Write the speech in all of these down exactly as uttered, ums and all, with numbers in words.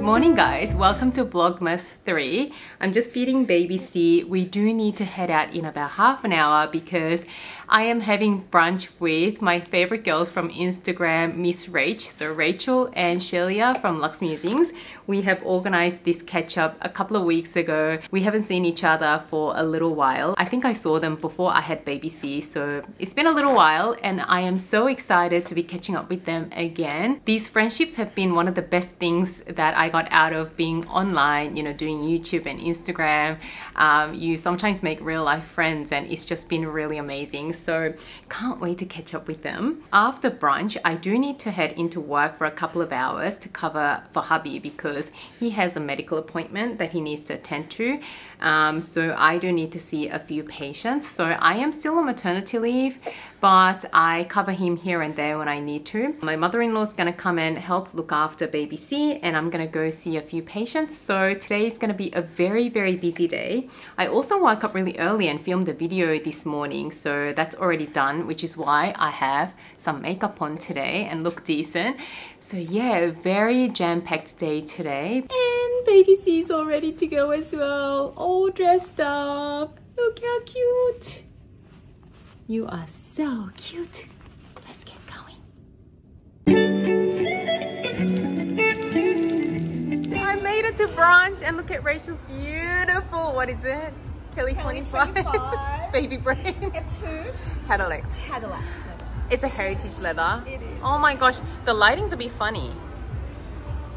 Good morning guys, welcome to Vlogmas three. I'm just feeding baby C. We do need to head out in about half an hour because I am having brunch with my favorite girls from Instagram, Miss Rach, so Rachel and Shelia from Lux Musings. We have organized this catch up a couple of weeks ago. We haven't seen each other for a little while. I think I saw them before I had baby C, so it's been a little while and I am so excited to be catching up with them again. These friendships have been one of the best things that I got out of being online, you know, doing YouTube and Instagram. Um, you sometimes make real life friends and it's just been really amazing. So can't wait to catch up with them. After brunch, I do need to head into work for a couple of hours to cover for hubby because he has a medical appointment that he needs to attend to. Um, so I do need to see a few patients. So I am still on maternity leave, but I cover him here and there when I need to. My mother-in-law is gonna come and help look after baby C, and I'm gonna go see a few patients. So today is gonna be a very, very busy day. I also woke up really early and filmed a video this morning, so that's already done, which is why I have some makeup on today and look decent. So yeah, very jam-packed day today. And baby C is all ready to go as well, all dressed up. Look how cute. You are so cute. Let's get going. I made it to brunch and look at Rachel's beautiful, what is it? Kelly, Kelly twenty-five. twenty-five. Baby brain. It's who? Tadelakt. Tadelakt. It's a heritage leather. It is. Oh my gosh, the lighting's a bit funny.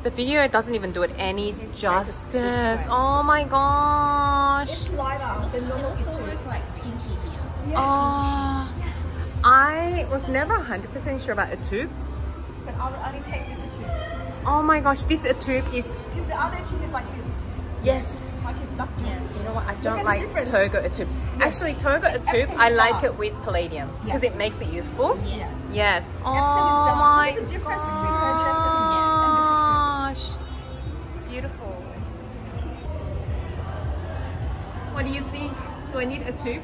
The video doesn't even do it any it's justice. Oh my gosh. It's lighter than normal. It's almost like pinky here. Yeah. Oh, I was never one hundred percent sure about a tube. But I would only take this tube. Oh my gosh, this tube is... Because the other tube is like this. Yes. Like it's duck tube. Yeah. You know what, I don't like Togo tube. Yes. Actually, Togo tube, I like dark. It with palladium. Because yeah. It makes it useful. Yes. Yes. Oh my gosh. Look at the difference between her dress and this tube. Beautiful. What do you think? Do I need a tube?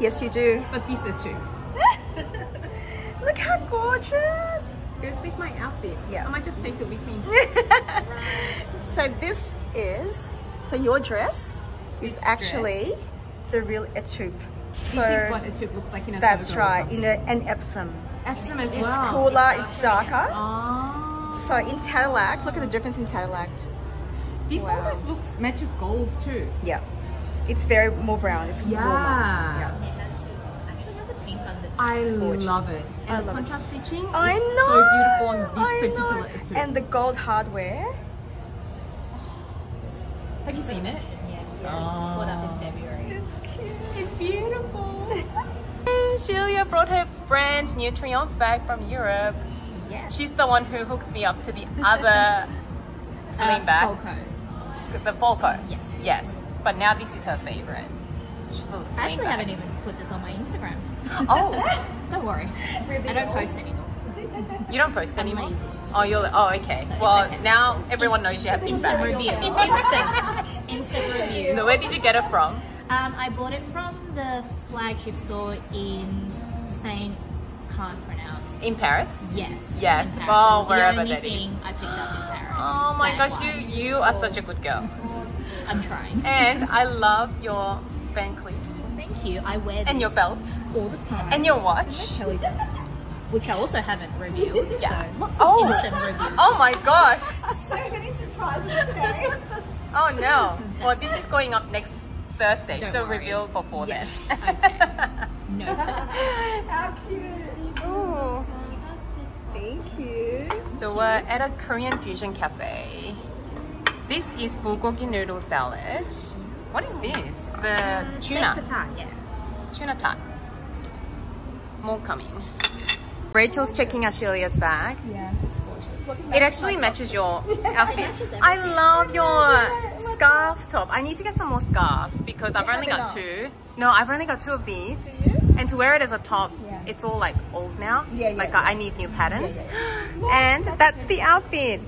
Yes, you do. But these are two. Look how gorgeous! Goes with my outfit. Yeah. I might just take it with me. Right. So this is, so your dress this is actually dress. The real etoupe. So this is what etoupe looks like in a That's right, in a, an Epsom. Epsom as it's well. Cooler, it's cooler, it's darker. Oh. So in Cadillac, look at the difference in Cadillac. This wow. almost looks, matches gold too. Yeah. It's very more brown. It's yeah. warmer. Yeah. It has, actually has a pink undertone. I it's love it. And I the love contrast it. Stitching I is know. So beautiful on this I particular etoupe. And the gold hardware. Have you seen it? Yeah. yeah. Oh. Caught up in February. It's cute. It's beautiful. Shelia brought her brand new Triomphe bag from Europe. Yes. She's the one who hooked me up to the other Celine uh, bag. Balco. The Balco. Yes. Yes. But now this is her favorite. I actually haven't even put this on my Instagram. Oh, don't worry. I don't post anymore. You don't post anymore? Oh, you're. Oh, okay. So well, okay. Now everyone knows you have Insta review. Insta, Insta review. So where did you get it from? Um, I bought it from the flagship store in Saint Can't pronounce. In Paris? Yes. Yes. Paris. Oh, wherever that is. The only thing I picked up in Paris. Oh my gosh, you you are such a good girl. I'm trying. And I love your banquet. Thank you. I wear this and your belt all the time. And your watch, which I also haven't reviewed. Yeah. So lots of oh. instant reviews. Oh my gosh. So many surprises today. Oh no. That's well, this is going up next Thursday, Don't so worry. Reveal before yes. then. Okay. No. How cute. Ooh. Thank you. So we're at a Korean fusion cafe. This is bulgogi noodle salad. What is this? The uh, tuna. Tart, yeah. Tuna tart. More coming. Rachel's checking Ashelia's bag. Yeah, it's gorgeous. Look, it matches, it actually matches top. Your outfit. Matches I love your yeah, scarf top. I need to get some more scarves because I've yeah, only got two. No, I've only got two of these. Do you? And to wear it as a top, yeah. It's all like old now. Yeah, yeah, like yeah. I need new patterns. Yeah, yeah, yeah. And yeah, that's, that's the outfit.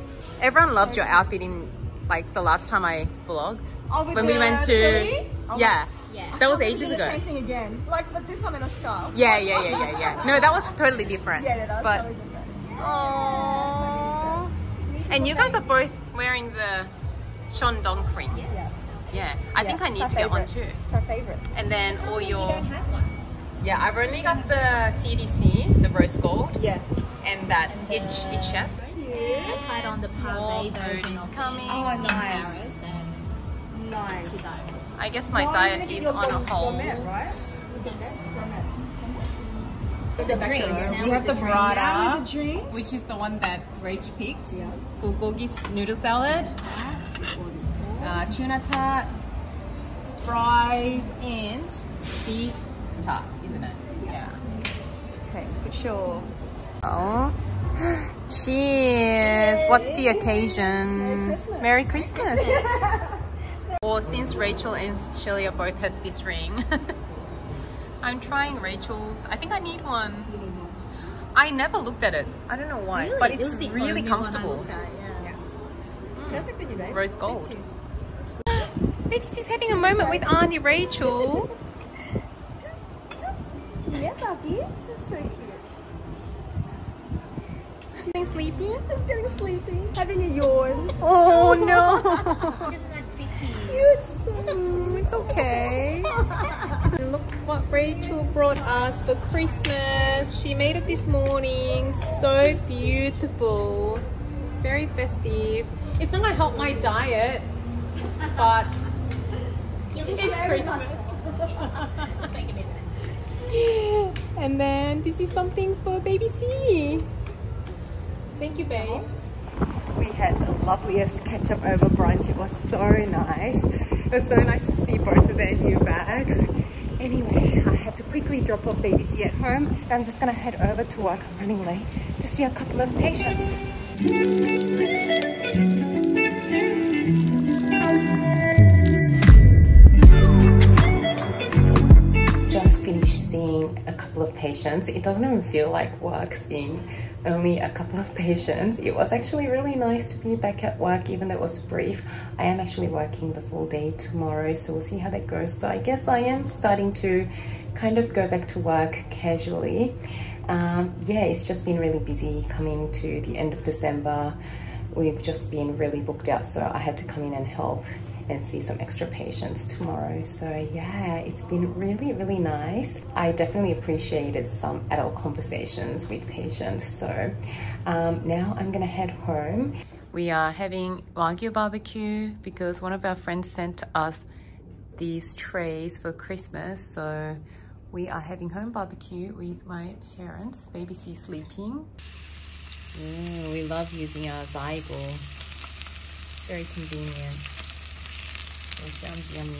Everyone loved your outfit in like the last time I vlogged oh, when we went to oh, yeah yeah that was ages ago. Same thing again, like but this time in a scarf. Yeah yeah yeah yeah yeah. No, that was totally different. Yeah, that was but, totally different. Yeah, oh, so different. And you guys are both wearing the Chandon cream. Yes. Yeah. Yeah, I yeah, think I need to favorite. get one too. It's our favorite. And then all your... You don't have one. Yeah, I've only got the C D C, the rose gold. Yeah. And that and itch, the... itch yeah. yeah. I tried on the Parvey version of coming. Oh, nice. And nice. I guess my no, diet is on a hold. Gourmet, right? With the drinks. Now we have the, the burrata, drink. which is the one that Rach picked. Yeah. Bulgogi noodle salad. Uh, tuna tart, fries, and beef tart, isn't it? Yeah. Okay, for sure. Oh, cheers! Yay. What's the occasion? Merry Christmas. Merry Christmas. Or since Rachel and Shelia both has this ring, I'm trying Rachel's. I think I need one. I never looked at it. I don't know why, really? but it's it really comfortable. One I looked at, yeah. Yeah. Mm. Perfect for you, babe. Rose gold. Maybe she's having a moment with Auntie Rachel. Yeah, puppy. That's so cute. She's getting sleepy. She's getting sleepy. Having a yawn. Oh no. Look at that bitty. It's okay. Look what Rachel brought us for Christmas. She made it this morning. So beautiful. Very festive. It's not gonna help my diet, but it's Christmas. Just make a minute. And then this is something for baby C. Thank you, babe. We had the loveliest catch up over brunch. It was so nice. It was so nice to see both of their new bags. Anyway, I had to quickly drop off baby C at home. I'm just gonna head over to work. I'm running late to see a couple of patients. Seeing a couple of patients. It doesn't even feel like work seeing only a couple of patients. It was actually really nice to be back at work, even though it was brief. I am actually working the full day tomorrow, so we'll see how that goes. So I guess I am starting to kind of go back to work casually. Um, yeah, it's just been really busy coming to the end of December. We've just been really booked out, so I had to come in and help and see some extra patients tomorrow. So yeah, it's been really, really nice. I definitely appreciated some adult conversations with patients. So um, now I'm gonna head home. We are having Wagyu barbecue because one of our friends sent us these trays for Christmas. So we are having home barbecue with my parents. Baby C sleeping. Ooh, we love using our Zaibul. Very convenient. It sounds yummy.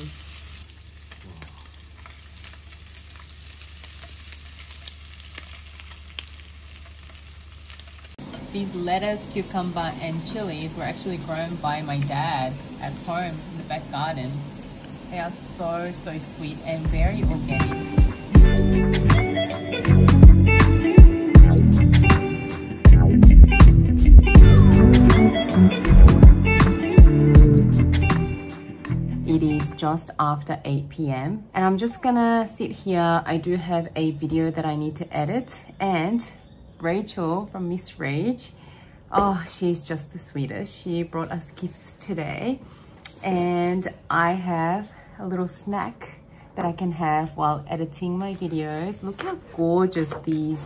These lettuce, cucumber and chilies were actually grown by my dad at home in the back garden. They are so, so sweet and very organic. Just after eight p m and I'm just gonna sit here. I do have a video that I need to edit, and Rachel from Miss Rach, oh, she's just the sweetest. She brought us gifts today, and I have a little snack that I can have while editing my videos. Look how gorgeous these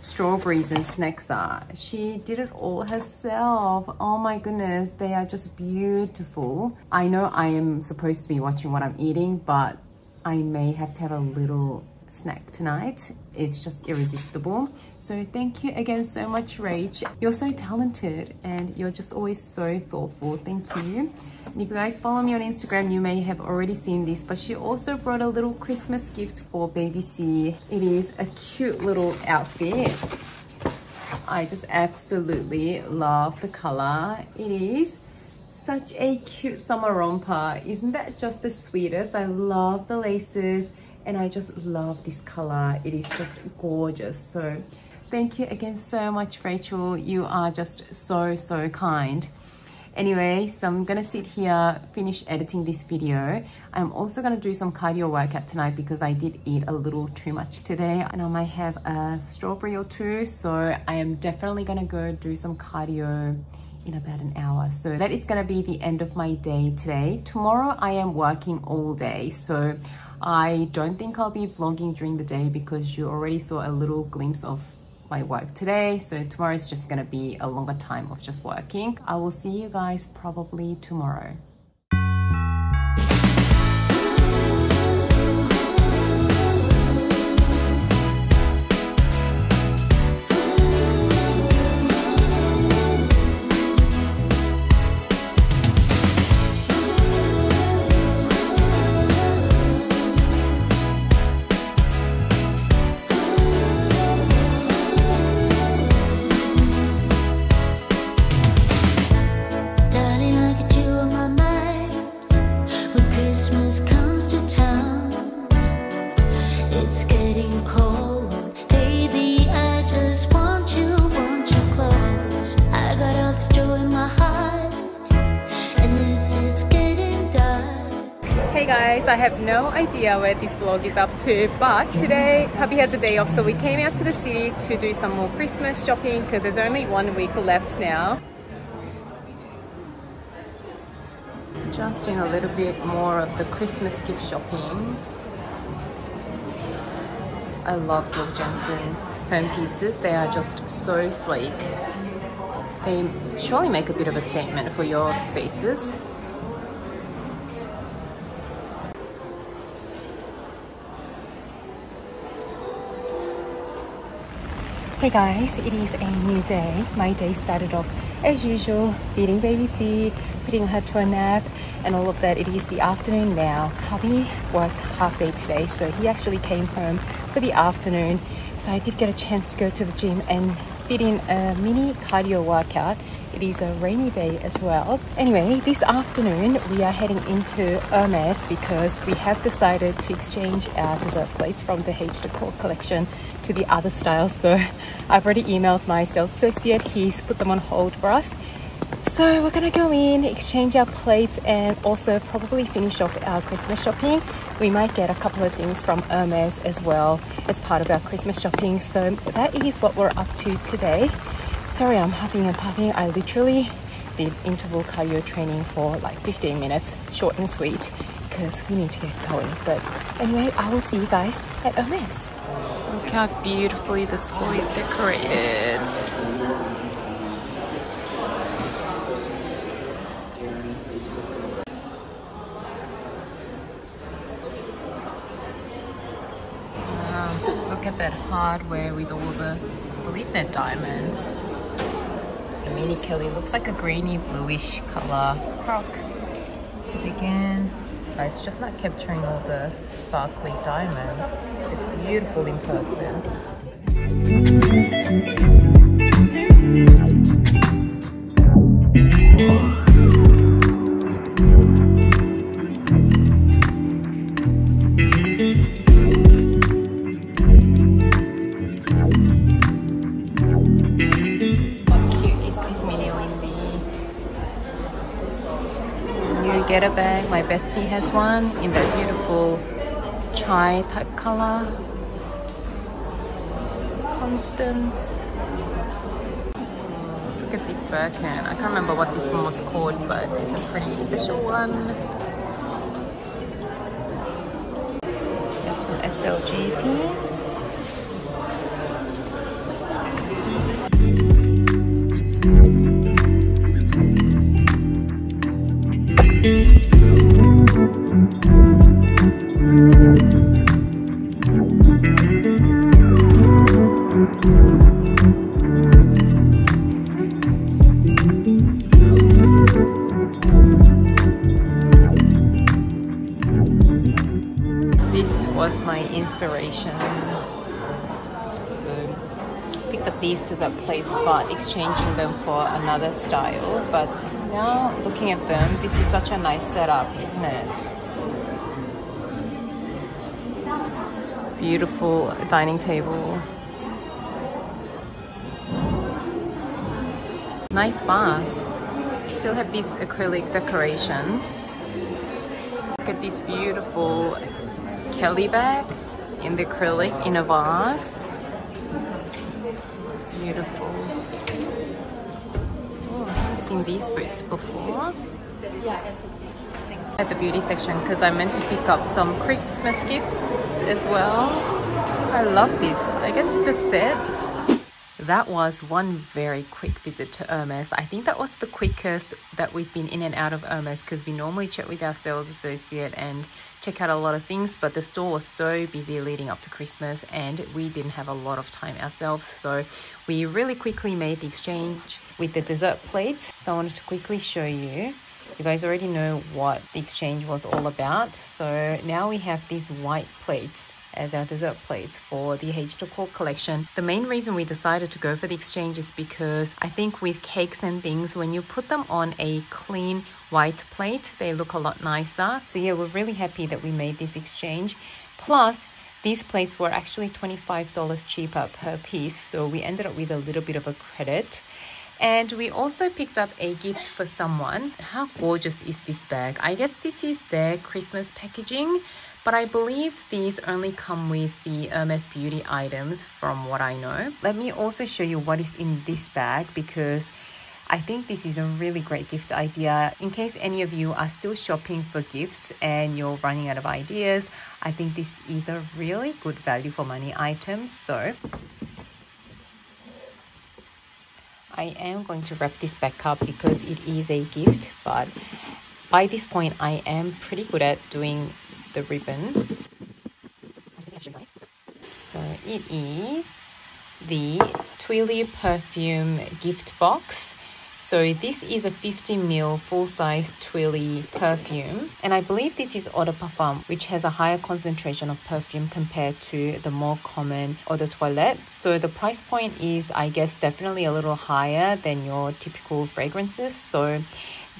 strawberries and snacks are. She did it all herself. Oh my goodness, they are just beautiful. I know I am supposed to be watching what I'm eating, but I may have to have a little snack tonight. It's just irresistible. So thank you again so much, Rach. You're so talented and you're just always so thoughtful. Thank you. And if you guys follow me on Instagram, you may have already seen this, but she also brought a little Christmas gift for baby C. It is a cute little outfit. I just absolutely love the color. It is such a cute summer romper. Isn't that just the sweetest? I love the laces and I just love this color. It is just gorgeous. So thank you again so much, Rachel. You are just so, so kind. Anyway, so I'm gonna sit here, finish editing this video. I'm also gonna do some cardio workout tonight because I did eat a little too much today, and I might have a strawberry or two. So I am definitely gonna go do some cardio in about an hour. So that is going to be the end of my day today. Tomorrow I am working all day, so I don't think I'll be vlogging during the day because you already saw a little glimpse of my work today. So tomorrow is just going to be a longer time of just working. I will see you guys probably tomorrow. I have no idea where this vlog is up to, but today hubby had the day off, so we came out to the city to do some more Christmas shopping because there's only one week left now. Just doing a little bit more of the Christmas gift shopping. I love George Jensen home pieces. They are just so sleek. They surely make a bit of a statement for your spaces. Hey guys, it is a new day. My day started off as usual, feeding baby Seed, putting her to a nap and all of that. It is the afternoon now. Hubby worked half day today, so he actually came home for the afternoon. So I did get a chance to go to the gym and fit in a mini cardio workout. It is a rainy day as well. Anyway, this afternoon we are heading into Hermès because we have decided to exchange our dessert plates from the H Decor collection to the other styles. So I've already emailed my sales associate. He's put them on hold for us. So we're gonna go in, exchange our plates and also probably finish off our Christmas shopping. We might get a couple of things from Hermès as well as part of our Christmas shopping. So that is what we're up to today. Sorry, I'm huffing and puffing. I literally did interval cardio training for like fifteen minutes, short and sweet, because we need to get going. But anyway, I will see you guys at Hermès. Look how beautifully the school is decorated. Wow, look at that hardware with all the, I believe they're diamonds. Mini Kelly looks like a greeny bluish color croc. Again, oh, it's just not capturing all the sparkly diamonds. It's beautiful in person. Get a bag. My bestie has one in that beautiful chai type color. Constance. Look at this Birkin. I can't remember what this one was called, but it's a pretty special one. We have some S L Gs here. But exchanging them for another style, but now looking at them, this is such a nice setup, isn't it? Beautiful dining table. Nice vase. Still have these acrylic decorations. Look at this beautiful Kelly bag in the acrylic in a vase. Beautiful. Oh, I haven't seen these boots before at the beauty section because I meant to pick up some Christmas gifts as well. I love these. I guess it's a set. That was one very quick visit to Hermès. I think that was the quickest that we've been in and out of Hermès because we normally check with our sales associate and check out a lot of things, but the store was so busy leading up to Christmas and we didn't have a lot of time ourselves, so we really quickly made the exchange with the dessert plates. So I wanted to quickly show you. You guys already know what the exchange was all about. So now we have these white plates as our dessert plates for the H Decor collection. The main reason we decided to go for the exchange is because I think with cakes and things, when you put them on a clean white plate, they look a lot nicer. So yeah, we're really happy that we made this exchange. Plus, these plates were actually twenty-five dollars cheaper per piece, so we ended up with a little bit of a credit. And we also picked up a gift for someone. How gorgeous is this bag? I guess this is their Christmas packaging, but I believe these only come with the Hermès beauty items from what I know. Let me also show you what is in this bag because I think this is a really great gift idea. In case any of you are still shopping for gifts and you're running out of ideas, I think this is a really good value for money item. So I am going to wrap this back up because it is a gift, but by this point I am pretty good at doing the ribbon. So it is the Twilly perfume gift box. So this is a fifty mil full-size Twilly perfume, and I believe this is eau de parfum, which has a higher concentration of perfume compared to the more common eau de toilette. So the price point is, I guess, definitely a little higher than your typical fragrances. So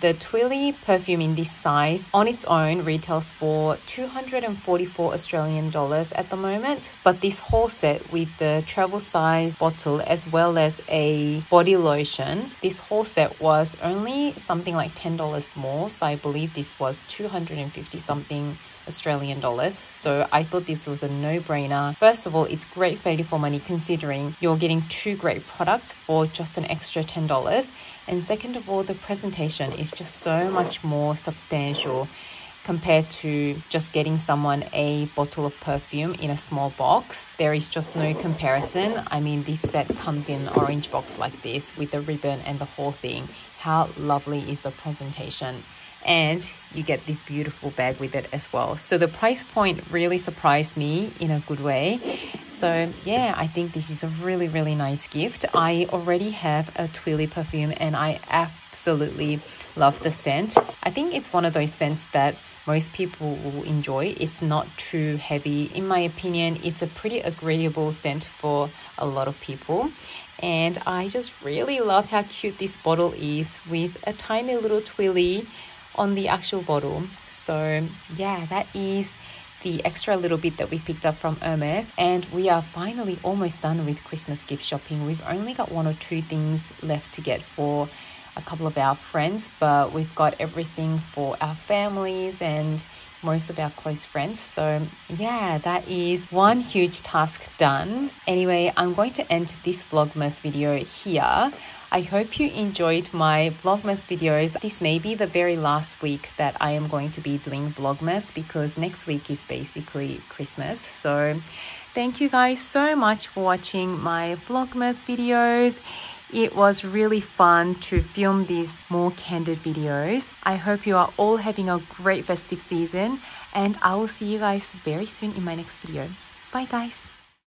the Twilly perfume in this size on its own retails for two hundred forty-four Australian dollars at the moment. But this whole set with the travel size bottle as well as a body lotion, this whole set was only something like ten dollars more. So I believe this was two hundred fifty something Australian dollars. So I thought this was a no-brainer. First of all, it's great value for money considering you're getting two great products for just an extra ten dollars. And second of all, the presentation is just so much more substantial compared to just getting someone a bottle of perfume in a small box. There is just no comparison. I mean, this set comes in an orange box like this with the ribbon and the whole thing. How lovely is the presentation? And you get this beautiful bag with it as well. So the price point really surprised me in a good way. So yeah, I think this is a really, really nice gift. I already have a Twilly perfume and I absolutely love the scent. I think it's one of those scents that most people will enjoy. It's not too heavy. In my opinion, it's a pretty agreeable scent for a lot of people. And I just really love how cute this bottle is with a tiny little Twilly on the actual bottle. So yeah, that is the extra little bit that we picked up from Hermès, and we are finally almost done with Christmas gift shopping. We've only got one or two things left to get for a couple of our friends, but we've got everything for our families and most of our close friends. So yeah, that is one huge task done. Anyway, I'm going to end this Vlogmas video here. I hope you enjoyed my Vlogmas videos. This may be the very last week that I am going to be doing Vlogmas because next week is basically Christmas. So thank you guys so much for watching my Vlogmas videos. It was really fun to film these more candid videos. I hope you are all having a great festive season, and I will see you guys very soon in my next video. Bye guys.